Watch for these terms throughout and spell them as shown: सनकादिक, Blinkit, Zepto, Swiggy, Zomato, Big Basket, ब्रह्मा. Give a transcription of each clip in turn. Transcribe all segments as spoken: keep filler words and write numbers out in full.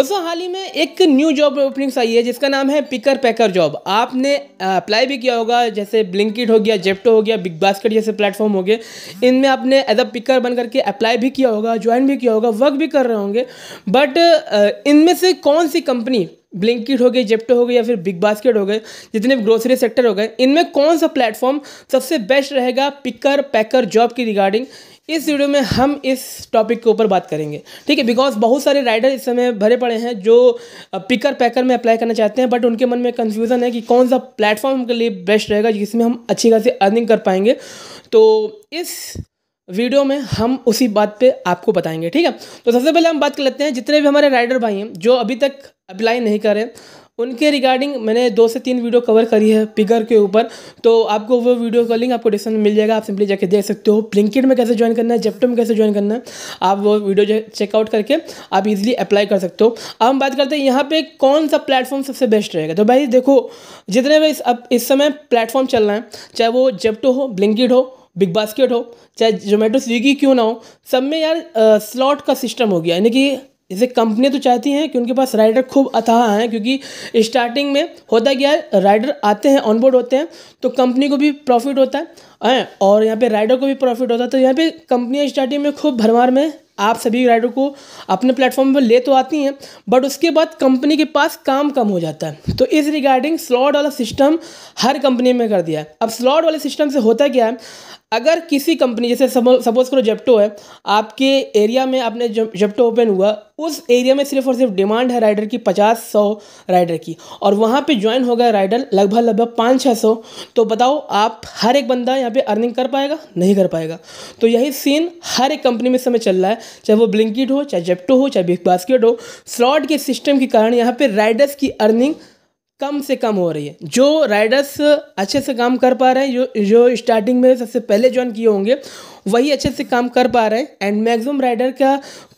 दोस्तों हाल ही में एक न्यू जॉब ओपनिंग्स आई है जिसका नाम है पिकर पैकर जॉब। आपने अप्लाई भी किया होगा, जैसे ब्लिंकिट हो गया, जेप्टो हो गया, बिग बास्केट जैसे प्लेटफॉर्म हो गए, इनमें आपने एज अ पिकर बन करके अप्लाई भी किया होगा, ज्वाइन भी किया होगा, वर्क भी कर रहे होंगे। बट इनमें से कौन सी कंपनी, ब्लिंकिट हो गई, जेप्टो हो गई या फिर बिग बास्केट हो गए, जितने भी ग्रोसरी सेक्टर हो गए, इनमें कौन सा प्लेटफॉर्म सबसे बेस्ट रहेगा पिकर पैकर जॉब की रिगार्डिंग, इस वीडियो में हम इस टॉपिक के ऊपर बात करेंगे। ठीक है, बिकॉज बहुत सारे राइडर इस समय भरे पड़े हैं जो पिकर पैकर में अप्लाई करना चाहते हैं, बट उनके मन में कन्फ्यूज़न है कि कौन सा प्लेटफॉर्म के लिए बेस्ट रहेगा जिसमें हम अच्छी खासी अर्निंग कर पाएंगे। तो इस वीडियो में हम उसी बात पे आपको बताएंगे। ठीक है, तो सबसे पहले हम बात कर लेते हैं, जितने भी हमारे राइडर भाई हैं जो अभी तक अप्लाई नहीं करें, उनके रिगार्डिंग मैंने दो से तीन वीडियो कवर करी है पिकर के ऊपर, तो आपको वो वीडियो का लिंक आपको डिस्क्रिप्शन में मिल जाएगा। आप सिंपली जाके देख सकते हो ब्लिंकिट में कैसे ज्वाइन करना है, जेप्टो में कैसे ज्वाइन करना है, आप वो वीडियो चेकआउट करके आप इजीली अप्लाई कर सकते हो। अब हम बात करते हैं यहाँ पे कौन सा प्लेटफॉर्म सबसे बेस्ट रहेगा। तो भाई देखो, जितने भी अब इस समय प्लेटफॉर्म चल रहा है, चाहे वो जेप्टो हो, ब्लिंकिट हो, बिग बास्केट हो, चाहे जोमेटो स्विगी क्यों ना हो, सब में यार स्लॉट का सिस्टम हो गया। यानी कि जैसे कंपनियां तो चाहती हैं कि उनके पास राइडर खूब अथाह हैं, क्योंकि स्टार्टिंग में होता है कि यार राइडर आते हैं, ऑनबोर्ड होते हैं, तो कंपनी को भी प्रॉफिट होता है हैं और यहाँ पे राइडर को भी प्रॉफिट होता है। तो यहाँ पे कंपनियां स्टार्टिंग में खूब भरमार में आप सभी राइडर को अपने प्लेटफॉर्म पर ले तो आती हैं, बट उसके बाद कंपनी के पास काम कम हो जाता है। तो इस रिगार्डिंग स्लॉट वाला सिस्टम हर कंपनी में कर दिया है। अब स्लॉट वाले सिस्टम से होता क्या है, अगर किसी कंपनी, जैसे सपोज करो जेप्टो है, आपके एरिया में आपने जेप्टो ओपन हुआ, उस एरिया में सिर्फ और सिर्फ डिमांड है राइडर की पचास सौ राइडर की, और वहाँ पे ज्वाइन हो गया राइडर लगभग लगभग पाँच छः सौ, तो बताओ आप हर एक बंदा यहाँ पे अर्निंग कर पाएगा? नहीं कर पाएगा। तो यही सीन हर एक कंपनी में समय चल रहा है, चाहे वो ब्लिंकिट हो, चाहे जेप्टो हो, चाहे बिग बास्केट हो। स्लॉट के सिस्टम के कारण यहाँ पर राइडर्स की अर्निंग कम से कम हो रही है। जो राइडर्स अच्छे से काम कर पा रहे हैं, जो जो स्टार्टिंग में सबसे पहले ज्वाइन किए होंगे, वही अच्छे से काम कर पा रहे हैं। एंड मैक्सिमम राइडर का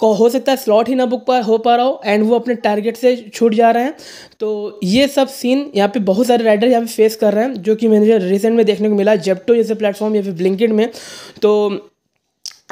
हो सकता है स्लॉट ही ना बुक पा हो पा रहा हो, एंड वो अपने टारगेट से छूट जा रहे हैं। तो ये सब सीन यहाँ पे बहुत सारे राइडर यहाँ पे फेस कर रहे हैं, जो कि मैंने रिसेंट में देखने को मिला जेप्टो जैसे प्लेटफॉर्म या फिर ब्लिंकिट में। तो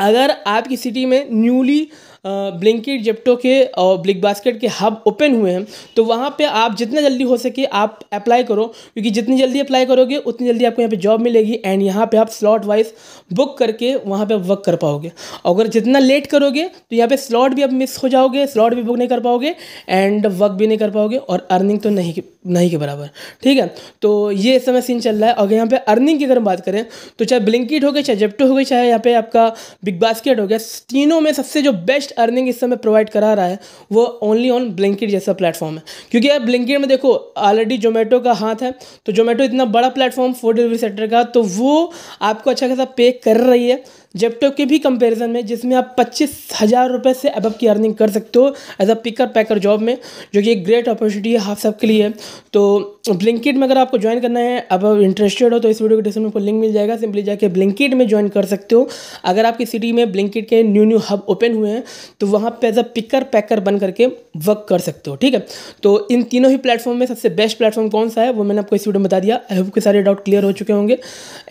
अगर आपकी सिटी में न्यूली ब्लिंकिट, जेप्टो के और बिग बास्केट के हब ओपन हुए हैं, तो वहाँ पे आप जितना जल्दी हो सके आप अप्लाई करो, क्योंकि जितनी जल्दी अप्लाई करोगे उतनी जल्दी आपको यहाँ पे जॉब मिलेगी, एंड यहाँ पे आप स्लॉट वाइज बुक करके वहाँ पे वर्क कर पाओगे। अगर जितना लेट करोगे तो यहाँ पे स्लॉट भी आप मिस हो जाओगे, स्लॉट भी बुक नहीं कर पाओगे एंड वर्क भी नहीं कर पाओगे, और अर्निंग तो नहीं नहीं के बराबर। ठीक है, तो ये इस समय सीन चल रहा है। अगर यहाँ पर अर्निंग की अगर हम बात करें तो चाहे ब्लिंकिट हो गया, चाहे जेप्टो हो गया, चाहे यहाँ पे आपका बिग बास्केट हो गया, तीनों में सबसे जो बेस्ट अर्निंग इस समय प्रोवाइड करा रहा है वो ओनली ऑन ब्लिंकिट जैसा प्लेटफॉर्म है, क्योंकि यार ब्लिंकिट में देखो ऑलरेडी जोमेटो का हाथ है। तो जोमेटो इतना बड़ा प्लेटफॉर्म फूड डिलीवरी सेक्टर का, तो वो आपको अच्छा खासा पे कर रही है जेप्टो के भी कंपैरिजन में, जिसमें आप पच्चीस हज़ार रुपये से अबव की अर्निंग कर सकते हो as a picker packer job में, जो कि एक ग्रेट अपॉर्चुनिटी है आप सबके लिए। तो ब्लिंकिट में अगर आपको ज्वाइन करना है, अब इंटरेस्टेड हो, तो इस वीडियो के डिस्क्रिप्शन में आपको लिंक मिल जाएगा, सिंपली जाके ब्लिंकिट में ज्वाइन कर सकते हो। अगर आपकी सिटी में ब्लिंकिट के न्यू न्यू हब ओपन हुए हैं तो वहाँ पर एज अ पिकर पैकर बन करके वर्क कर सकते हो। ठीक है, तो इन तीनों ही प्लेटफॉर्म में सबसे बेस्ट प्लेटफॉर्म कौन सा है वो मैंने आपको इस वीडियो में बता दिया। आई होप के सारे डाउट क्लियर हो चुके होंगे।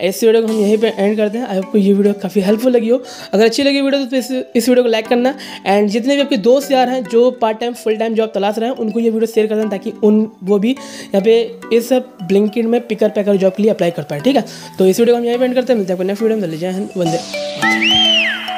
इस वीडियो को हम यहीं पर एंड करते हैं। आई होप को ये वीडियो काफ़ी हेल्पफुल लगी हो। अगर अच्छी लगी वीडियो तो इस इस वीडियो को लाइक करना, एंड जितने भी आपके दोस्त यार हैं जो part time full time job तलाश रहे हैं, उनको ये वीडियो शेयर कर देना, ताकि उन वो भी यहाँ पे इस ब्लिंकिट में पिकर पैकर जॉब के लिए अप्लाई कर पाए। ठीक है, तो इस वीडियो को हम यहीं पे एंड करते हैं। मिलते हैं नेक्स्ट वीडियो में। जय हिंद, वंदे।